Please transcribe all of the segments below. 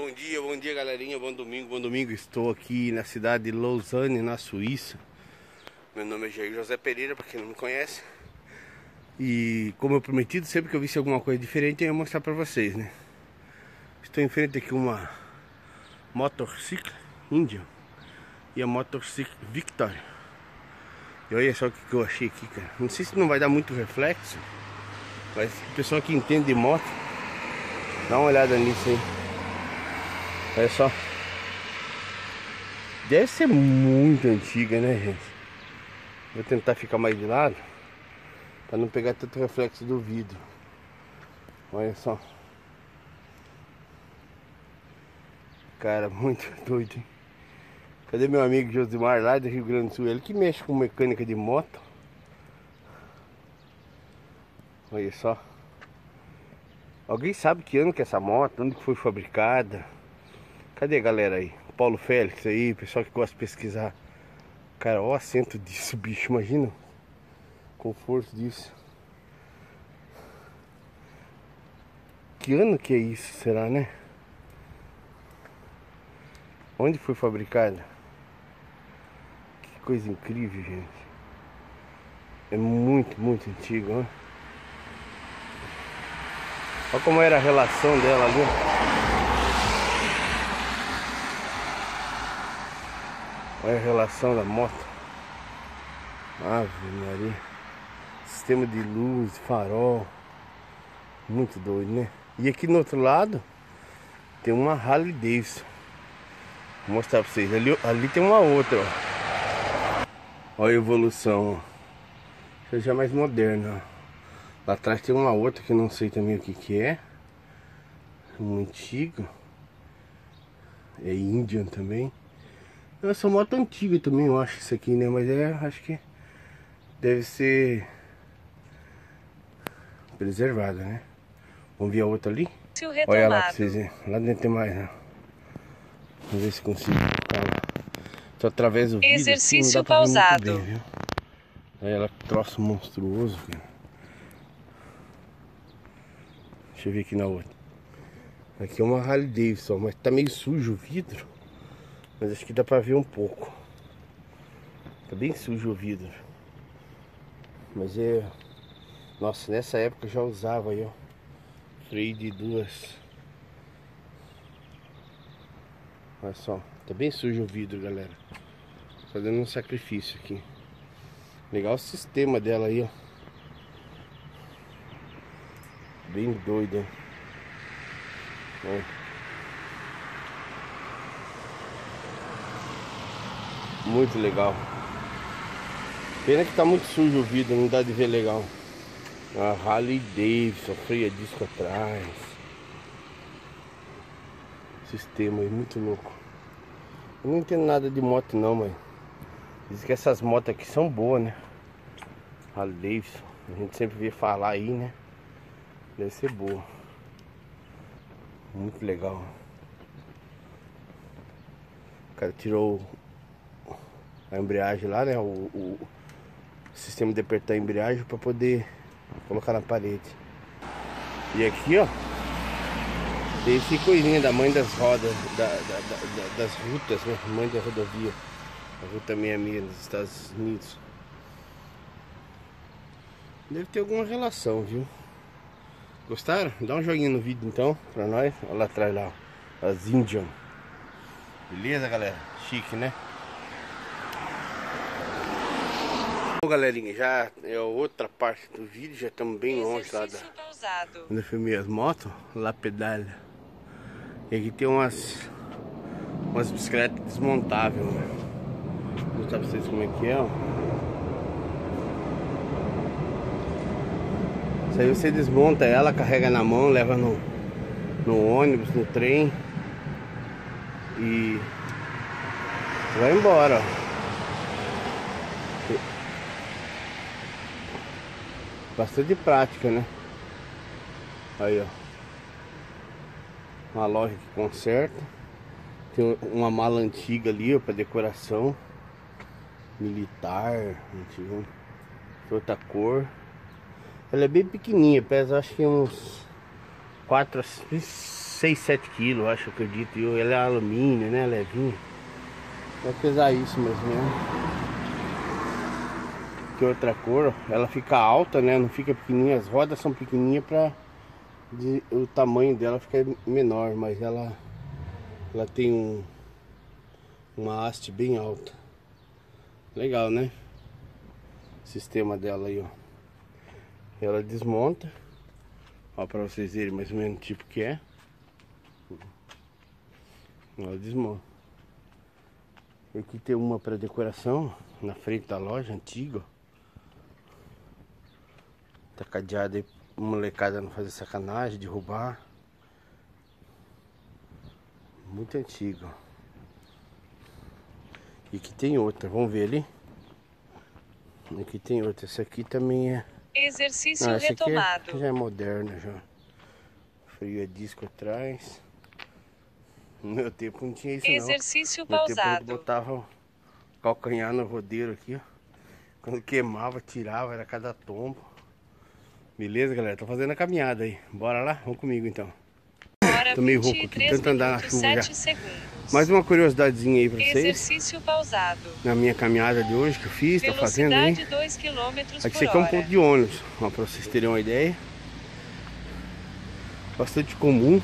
Bom dia galerinha, bom domingo, estou aqui na cidade de Lausanne, na Suíça. Meu nome é Jair José Pereira, para quem não me conhece. E como eu prometido, sempre que eu visse alguma coisa diferente eu ia mostrar para vocês, né? Estou em frente aqui uma Motorcycle India e a Motorcycle Victoria. E olha só o que eu achei aqui, cara. Não sei se não vai dar muito reflexo, mas o pessoal que entende de moto, dá uma olhada nisso aí. Olha só, deve ser muito antiga, né, gente? Vou tentar ficar mais de lado para não pegar tanto reflexo do vidro. Olha só, cara, muito doido, hein? Cadê meu amigo Josimar lá do Rio Grande do Sul? Ele que mexe com mecânica de moto. Olha só, alguém sabe que ano que é essa moto? Onde que foi fabricada? Cadê a galera aí? Paulo Félix aí, pessoal que gosta de pesquisar. Cara, olha o assento disso, bicho, imagina o conforto disso. Que ano que é isso, será, né? Onde foi fabricada? Que coisa incrível, gente. É muito antigo, né? Olha como era a relação dela ali. Olha a relação da moto. Ave Maria. Sistema de luz, farol. Muito doido, né? E aqui no outro lado tem uma Harley Davidson. Vou mostrar pra vocês. Ali tem uma outra, ó. Olha a evolução, ó. Essa já é mais moderna, ó. Lá atrás tem uma outra que eu não sei também o que que é. Um antigo. É Indian também. Essa moto antiga também, eu acho, isso aqui, né? Mas é, acho que deve ser preservada, né? Vamos ver a outra ali? Olha lá pra vocês verem. Lá dentro tem mais, né? Vamos ver se consigo. Só através do vidro. Exercício assim, pausado. Bem, olha lá que troço monstruoso, cara. Deixa eu ver aqui na outra. Aqui é uma Harley Davidson, mas tá meio sujo o vidro. Mas acho que dá pra ver um pouco. Tá bem sujo o vidro. Mas é... Nossa, nessa época eu já usava aí, ó. Freio de duas. Olha só. Tá bem sujo o vidro, galera. Tá dando um sacrifício aqui. Legal o sistema dela aí, ó. Bem doido, ó. Muito legal. Pena que tá muito sujo o vidro, não dá de ver legal. A Harley Davidson, freia disco atrás. Sistema aí, muito louco. Eu não entendo nada de moto não, mãe. Diz que essas motos aqui são boas, né? Harley Davidson, a gente sempre vê falar aí, né? Deve ser boa. Muito legal. O cara tirou a embreagem lá, né, o sistema de apertar a embreagem para poder colocar na parede. E aqui, ó, tem esse coisinha da mãe das rodas, das rutas, né, mãe da rodovia, a ruta 66 dos Estados Unidos. Deve ter alguma relação, viu? Gostaram? Dá um joinha no vídeo então, pra nós. Olha lá atrás lá, as Indian. Beleza, galera? Chique, né? Bom, galerinha, já é a outra parte do vídeo, já estamos bem longe lá da... Quando eu filmei as motos, lá pedalha. E aqui tem umas bicicletas desmontáveis, né? Vou mostrar pra vocês como é que é, ó. Isso aí você desmonta ela, carrega na mão, leva no ônibus, no trem. E... vai embora, ó. Bastante prática, né? Aí, ó. Uma loja que conserta. Tem uma mala antiga ali, ó, pra decoração. Militar. Antigo. Outra cor. Ela é bem pequenininha. Pesa, acho que uns 4 a 6. 6, 7 kg, acho, acredito eu. Ele é alumínio, né, levinho. Vai pesar isso mesmo, né? Que outra cor, ó, ela fica alta, né, não fica pequenininha. As rodas são pequenininhas pra... o tamanho dela fica menor, mas ela tem uma haste bem alta. Legal, né? O sistema dela aí, ó. Ela desmonta, ó, pra vocês verem mais ou menos o tipo que é. Ela desmonta. Aqui tem uma para decoração, na frente da loja, antiga. Tá cadeada aí. Molecada não fazer sacanagem de roubar. Muito antigo. E aqui tem outra, vamos ver ali. E aqui tem outra, essa aqui também é... Exercício não, essa retomado. Aqui já é moderna já. Freio a disco atrás. No meu tempo não tinha isso não. Exercício pausado. Tempo eu botava o calcanhar no rodeiro aqui, ó. Quando queimava, tirava, era cada tombo. Beleza, galera? Tô fazendo a caminhada aí. Bora lá? Vamos comigo, então. Tô meio rouco aqui, tanto andar na chuva já. Segundos. Mais uma curiosidadezinha aí pra vocês. Exercício pausado. Na minha caminhada de hoje que eu fiz, tô fazendo aí. Aqui isso aqui é um ponto de ônibus, ó, pra vocês terem uma ideia. Bastante comum.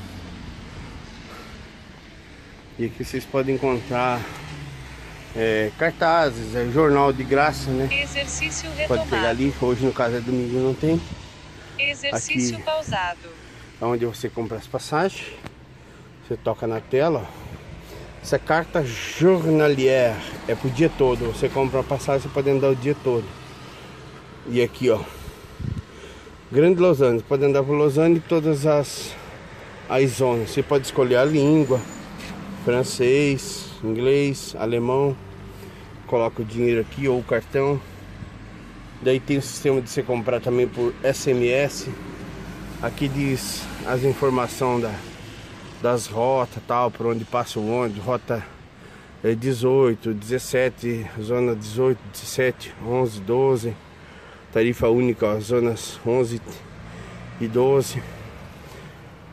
E aqui vocês podem encontrar cartazes, jornal de graça, né? Exercício retomado. Pode pegar ali, hoje no caso é domingo, não tem. Exercício aqui, pausado. Onde você compra as passagens. Você toca na tela. Essa carta journalière é pro dia todo. Você compra a passagem, você pode andar o dia todo. E aqui, ó, Grande Lausanne. Você pode andar por Lausanne e todas as zonas. Você pode escolher a língua: francês, inglês, alemão. Coloca o dinheiro aqui ou o cartão. Daí tem o sistema de você comprar também por SMS. Aqui diz as informações das rotas, tal, por onde passa o ônibus. Rota 18, 17, zona 18, 17, 11, 12. Tarifa única, ó, zonas 11 e 12.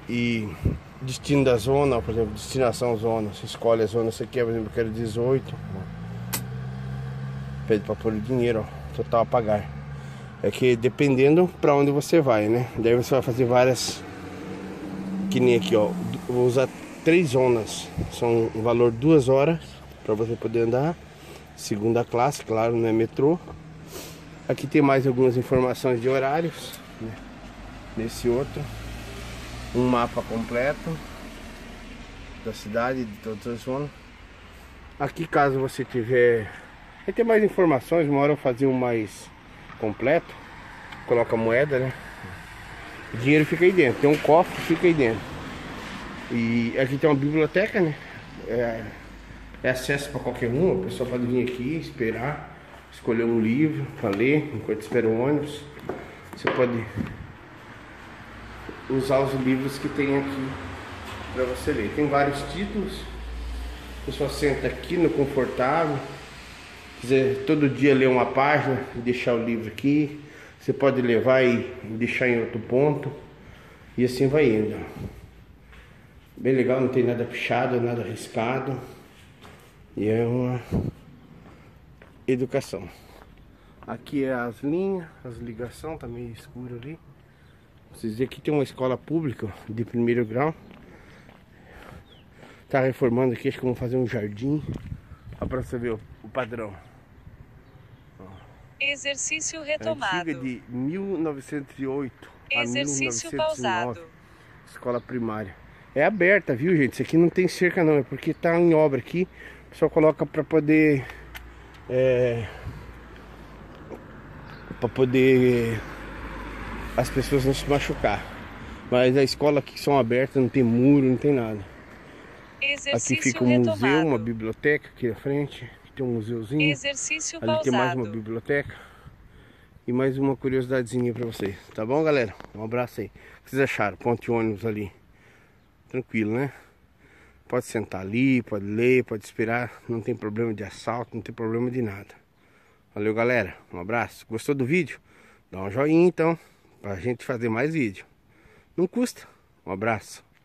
E destino da zona, ó, por exemplo, destinação zona. Você escolhe a zona, você quer, por exemplo, eu quero 18. Pede para pôr o dinheiro, ó. Total a pagar. É que dependendo para onde você vai, né? Daí você vai fazer várias. Que nem aqui, ó. Vou usar 3 zonas. São um valor 2 horas para você poder andar. Segunda classe, claro, não é metrô. Aqui tem mais algumas informações de horários, né? Nesse outro. Um mapa completo da cidade, de todas as zonas. Aqui, caso você tiver. Vai ter mais informações, uma hora eu fazia um mais completo. Coloca a moeda, né? O dinheiro fica aí dentro, tem um cofre que fica aí dentro. E aqui tem uma biblioteca, né? É acesso para qualquer um, o pessoal pode vir aqui, esperar, escolher um livro para ler, enquanto espera o ônibus. Você pode usar os livros que tem aqui para você ler. Tem vários títulos, o pessoal senta aqui no confortável. Todo dia ler uma página e deixar o livro aqui. Você pode levar e deixar em outro ponto. E assim vai indo. Bem legal, não tem nada pichado, nada arriscado. E é uma educação. Aqui é as linhas, as ligações, tá meio escuro ali. Vocês veem que tem uma escola pública de 1º grau. Tá reformando aqui, acho que vão fazer um jardim. Olha pra você ver o padrão. Exercício retomado. Antiga de 1908 Exercício a 1909, pausado. Escola primária. É aberta, viu, gente? Isso aqui não tem cerca não, é porque tá em obra aqui. O pessoal coloca pra poder as pessoas não se machucar. Mas a escola aqui são abertas, não tem muro, não tem nada. Exercício aqui fica um retomado. Museu, uma biblioteca aqui na frente. Tem um museuzinho. Exercício ali pausado. Tem mais uma biblioteca. E mais uma curiosidadezinha pra vocês. Tá bom, galera? Um abraço aí. O que vocês acharam? Ponte ônibus ali. Tranquilo, né? Pode sentar ali, pode ler, pode esperar. Não tem problema de assalto, não tem problema de nada. Valeu, galera. Um abraço. Gostou do vídeo? Dá um joinha, então. Pra gente fazer mais vídeo. Não custa. Um abraço.